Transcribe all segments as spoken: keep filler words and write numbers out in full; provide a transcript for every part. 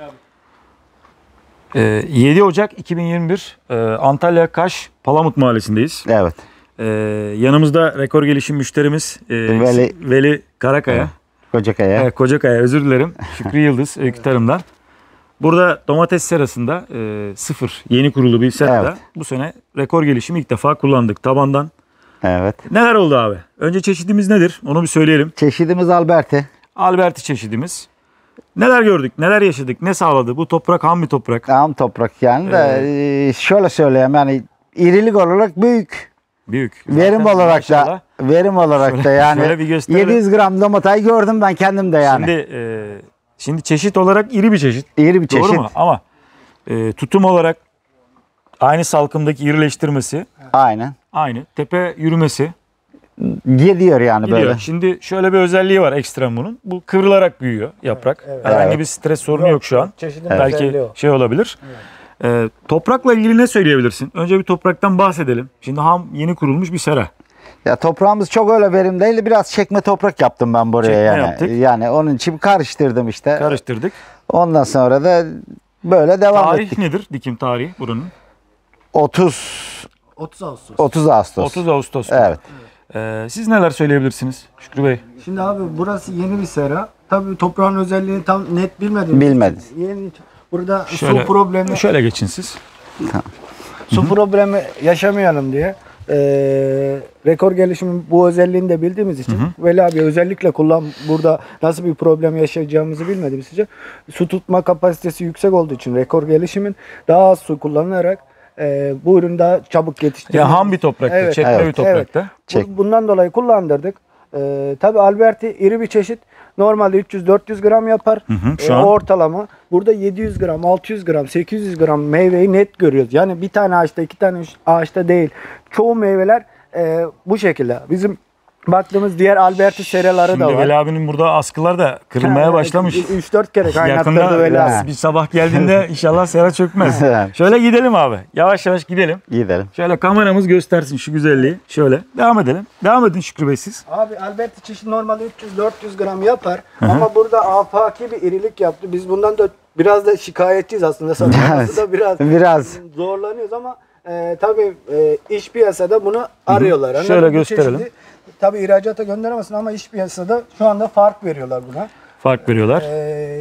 Evet. Ee, yedi Ocak iki bin yirmi bir ee, Antalya Kaş Palamut Mahallesi'ndeyiz. Evet. Ee, yanımızda Rekor Gelişim müşterimiz e, Veli, Veli Karakaya. Evet. Kocakaya. Evet, Kocakaya, özür dilerim. Şükrü Yıldız öykü tarımdan. Burada domates serasında e, sıfır yeni kurulu bir serada evet. Bu sene Rekor Gelişimi ilk defa kullandık tabandan. Evet. Neler oldu abi? Önce çeşidimiz nedir? Onu bir söyleyelim. Çeşidimiz Alberti. Alberti çeşidimiz. Neler gördük? Neler yaşadık? Ne sağladı? Bu toprak ham bir toprak. Ham toprak yani de ee, şöyle söyleyeyim yani irilik olarak büyük. Büyük. Verim zaten olarak inşallah. da verim olarak şöyle, da yani yedi yüz gram domatayı gördüm ben kendim de yani. Şimdi e, şimdi çeşit olarak iri bir çeşit. İri bir Doğru çeşit. Mu? Ama e, tutum olarak aynı salkımdaki irileştirmesi. Aynen. Aynı. Tepe yürümesi. Gidiyor yani Gidiyor. böyle. Şimdi şöyle bir özelliği var ekstra bunun. Bu kıvrılarak büyüyor yaprak. Evet, evet. Herhangi evet. bir stres sorunu yok, yok şu an. Çeşidin evet. Belki şey olabilir. Evet. Ee, toprakla ilgili ne söyleyebilirsin? Önce bir topraktan bahsedelim. Şimdi ham yeni kurulmuş bir sera. Ya toprağımız çok öyle verim değil. Biraz çekme toprak yaptım ben buraya çekme yani. Yaptık. Yani onun için karıştırdım işte. Karıştırdık. Ondan sonra da böyle devam tarih ettik. Tarih nedir? Dikim tarihi buranın. otuz Ağustos. otuz Ağustos. otuz Ağustos. Evet. Ee, siz neler söyleyebilirsiniz Şükrü Bey? Şimdi abi burası yeni bir sera. Tabii toprağın özelliğini tam net bilmediğimiz için. Bilmediniz. Yeni, burada şöyle, su problemi. Şöyle geçin siz. Tamam. Su Hı-hı. problemi yaşamayalım diye. Ee, Rekor Gelişim'in bu özelliğini de bildiğimiz için Hı-hı. Veli abi özellikle kullan burada nasıl bir problem yaşayacağımızı bilmediğimiz için su tutma kapasitesi yüksek olduğu için Rekor Gelişim'in daha az su kullanarak Ee, bu ürün daha çabuk yetiştiriyor. Ya ham bir toprakta, evet, çekme evet, bir toprakta. Evet. Çek. Bundan dolayı kullandırdık. Ee, tabii Alberti iri bir çeşit. Normalde üç yüz dört yüz gram yapar. Hı hı, şu ee, an... Ortalama. Burada yedi yüz gram, altı yüz gram, sekiz yüz gram meyveyi net görüyoruz. Yani bir tane ağaçta, iki tane ağaçta değil. Çoğu meyveler e, bu şekilde. Bizim baktığımız diğer Alberti seraları Şimdi da var. Şimdi Veli abinin burada askılar da kırılmaya başlamış. üç dört kere kaynattırdı Veli abi. Bir sabah geldiğinde inşallah sera çökmez. Şöyle gidelim abi. Yavaş yavaş gidelim. Gidelim. Şöyle kameramız göstersin şu güzelliği. Şöyle devam edelim. Devam edin Şükrü Bey siz. Abi Alberti çeşidi normalde üç yüz dört yüz gram yapar. Hı-hı. Ama burada afaki bir irilik yaptı. Biz bundan da biraz da şikayetçiyiz aslında. Biraz. Da biraz, biraz zorlanıyoruz ama e, tabii e, iş piyasada bunu arıyorlar. Hı-hı. Şöyle Anladın gösterelim. Çeşidi, tabii ihracata gönderemezsin ama iş piyasada şu anda fark veriyorlar buna. Fark veriyorlar. Ee,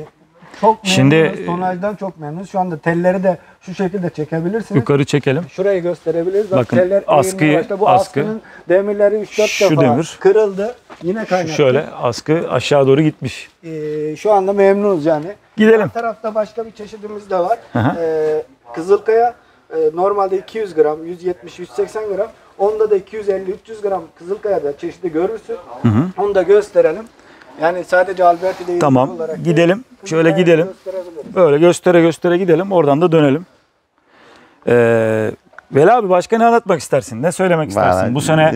çok memnunuz. Tonajdan çok memnunuz. Şu anda telleri de şu şekilde çekebilirsiniz. Yukarı çekelim. Şurayı gösterebiliriz. Bak, bakın teller askıyı, başta. Bu askı. askının demirleri üç dört defa demir. kırıldı. Yine kaynattı. Şöyle askı aşağı doğru gitmiş. Ee, şu anda memnunuz yani. Gidelim. Bu tarafta başka bir çeşidimiz de var. Ee, Kızılkaya e, normalde iki yüz gram, yüz yetmiş yüz seksen gram. Onda da iki yüz elli üç yüz gram Kızılkaya'da çeşidi görürsün. Hı hı. Onu da gösterelim. Yani sadece Alberti değil. Tamam. Olarak gidelim. Şöyle gidelim. Böyle göstere göstere gidelim. Oradan da dönelim. Ee, Veli abi başka ne anlatmak istersin? Ne söylemek istersin? Vallahi, bu sene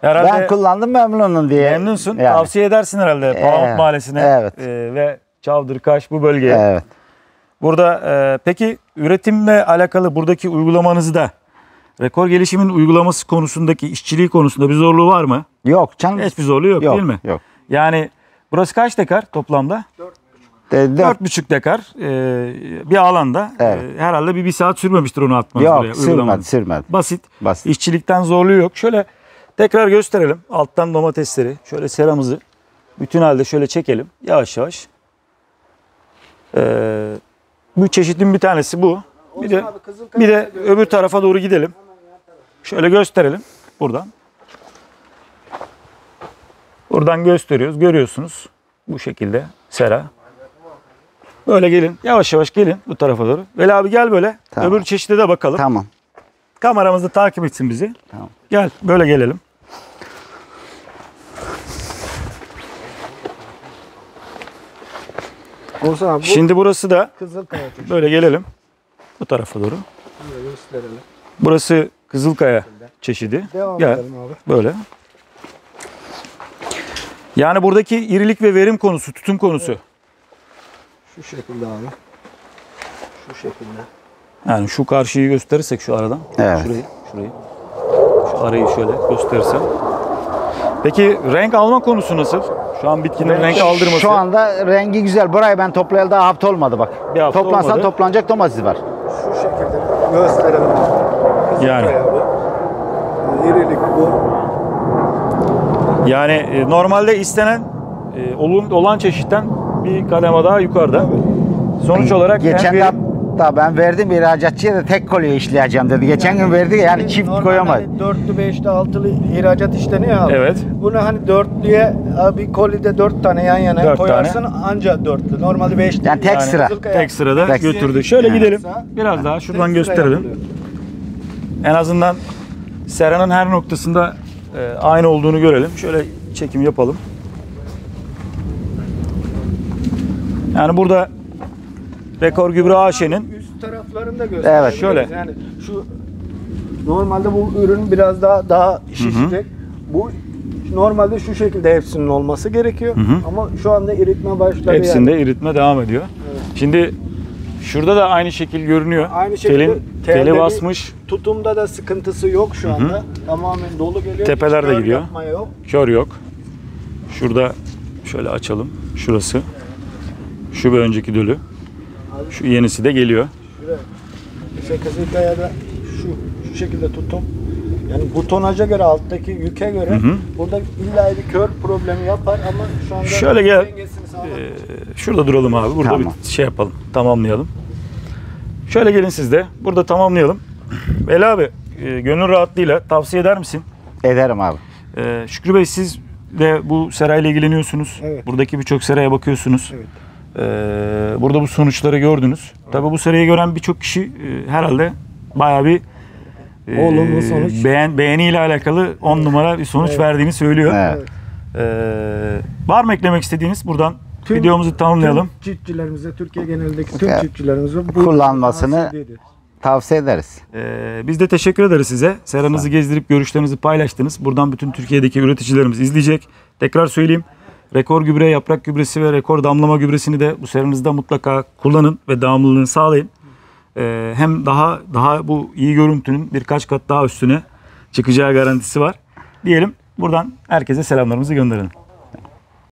herhalde ben kullandım memnunum diye. Memnunsun. Yani. Tavsiye edersin herhalde ee, Palamut Mahallesi'ne evet. e, ve Çavdır Kaş bu bölgeye. Evet. Burada e, peki üretimle alakalı buradaki uygulamanızda Rekor Gelişim'in uygulaması konusundaki, işçiliği konusunda bir zorluğu var mı? Yok canım. Hiçbir zorluğu yok, yok değil mi? Yok. Yani burası kaç dekar toplamda? dört buçuk dekar e, bir alanda. Evet. E, herhalde bir, bir saat sürmemiştir onu atmanız yok, buraya. Yok sürmedi, sürmedi. Basit. Basit. İşçilikten zorluğu yok. Şöyle tekrar gösterelim. Alttan domatesleri, şöyle seramızı bütün halde şöyle çekelim. Yavaş yavaş. E, bu çeşidin bir tanesi bu. Bir de, bir de öbür tarafa doğru gidelim. Şöyle gösterelim buradan. Buradan gösteriyoruz. Görüyorsunuz. Bu şekilde sera. Böyle gelin. Yavaş yavaş gelin bu tarafa doğru. Veli abi gel böyle. Tamam. Öbür çeşide de bakalım. Tamam. Kameramızda takip etsin bizi. Tamam. Gel böyle gelelim. Olsa abi, bu şimdi burası da Kızılkaya. Böyle gelelim. Bu tarafa doğru. Burası Kızılkaya çeşidi. Devam Gel. Edelim abi. Böyle. Yani buradaki irilik ve verim konusu, tutum konusu. Evet. Şu şekilde abi. Şu şekilde. Yani şu karşıyı gösterirsek şu aradan. Evet. Şurayı, şurayı. Şu arayı şöyle gösterirsem. Peki renk alma konusu nasıl? Şu an bitkinin renk aldırması. Şu anda rengi güzel. Burayı ben toplayalı daha hafta olmadı bak. Bir hafta toplansa olmadı. Toplanacak domates var. Şu şekilde gösterelim. Yani. İrilik bu. Yani normalde istenen olan çeşitten bir kademe daha yukarıda. Sonuç olarak geçen de hatta ben verdim ihracatçıya da tek kolye işleyeceğim dedi. Geçen yani gün verdi yani çift koyamayız. Hani dörtlü, beşli, altılı ihracat işleniyor abi. Evet. Bunu hani dörtlüye bir kolyede dört tane yan yana dört koyarsın tane. Anca dörtlü. Normalde beşli. Yani tek yani sıra. Kızılkaya. Tek sırada tek götürdü. Şöyle yani gidelim. Biraz yani daha şuradan gösterelim. En azından seranın her noktasında aynı olduğunu görelim. Şöyle çekim yapalım. Yani burada Rekor Gübre A Ş'nin üst taraflarını da gösteriyor. Evet şöyle. Yani şu normalde bu ürün biraz daha daha şişecek. Hı hı. Bu normalde şu şekilde hepsinin olması gerekiyor. Hı hı. Ama şu anda eritme başladı. Hepsinde yani eritme devam ediyor. Evet. Şimdi şurada da aynı şekil görünüyor. Aynı şekilde telin, teli basmış. Tutumda da sıkıntısı yok şu anda. Hı hı. Tamamen dolu geliyor. Tepeler de gidiyor. Yok. Kör yok. Şurada şöyle açalım. Şurası. Şu bir önceki dölü. Şu yenisi de geliyor. İşte Kızılkaya'da şu, şu şekilde tutum. Yani bu tonaja göre, alttaki yüke göre hı hı. burada illa bir kör problemi yapar ama şu anda şöyle gel. E, şurada duralım abi. Burada tamam. Bir şey yapalım. Tamamlayalım. Şöyle gelin siz de. Burada tamamlayalım. Veli abi e, gönül rahatlığıyla tavsiye eder misin? Ederim abi. E, Şükrü Bey siz de bu serayla ilgileniyorsunuz. Evet. Buradaki birçok seraya bakıyorsunuz. Evet. Burada bu sonuçları gördünüz. Evet. Tabii bu seriyi gören birçok kişi herhalde bayağı bir olumlu sonuç. Beğen, beğeniyle alakalı on evet. numara bir sonuç evet. verdiğini söylüyor. Evet. Ee, var mı eklemek istediğiniz? Buradan tüm, videomuzu tamamlayalım. Tüm çiftçilerimize, Türkiye genelindeki tüm çiftçilerimize kullanmasını tavsiye ederiz. Ee, biz de teşekkür ederiz size. Seranızı gezdirip görüşlerinizi paylaştınız. Buradan bütün Türkiye'deki üreticilerimiz izleyecek. Tekrar söyleyeyim. Rekor Gübre, yaprak gübresi ve Rekor Damlama gübresini de bu seranızda mutlaka kullanın ve devamlılığını sağlayın. Ee, hem daha daha bu iyi görüntünün birkaç kat daha üstüne çıkacağı garantisi var. Diyelim buradan herkese selamlarımızı gönderelim.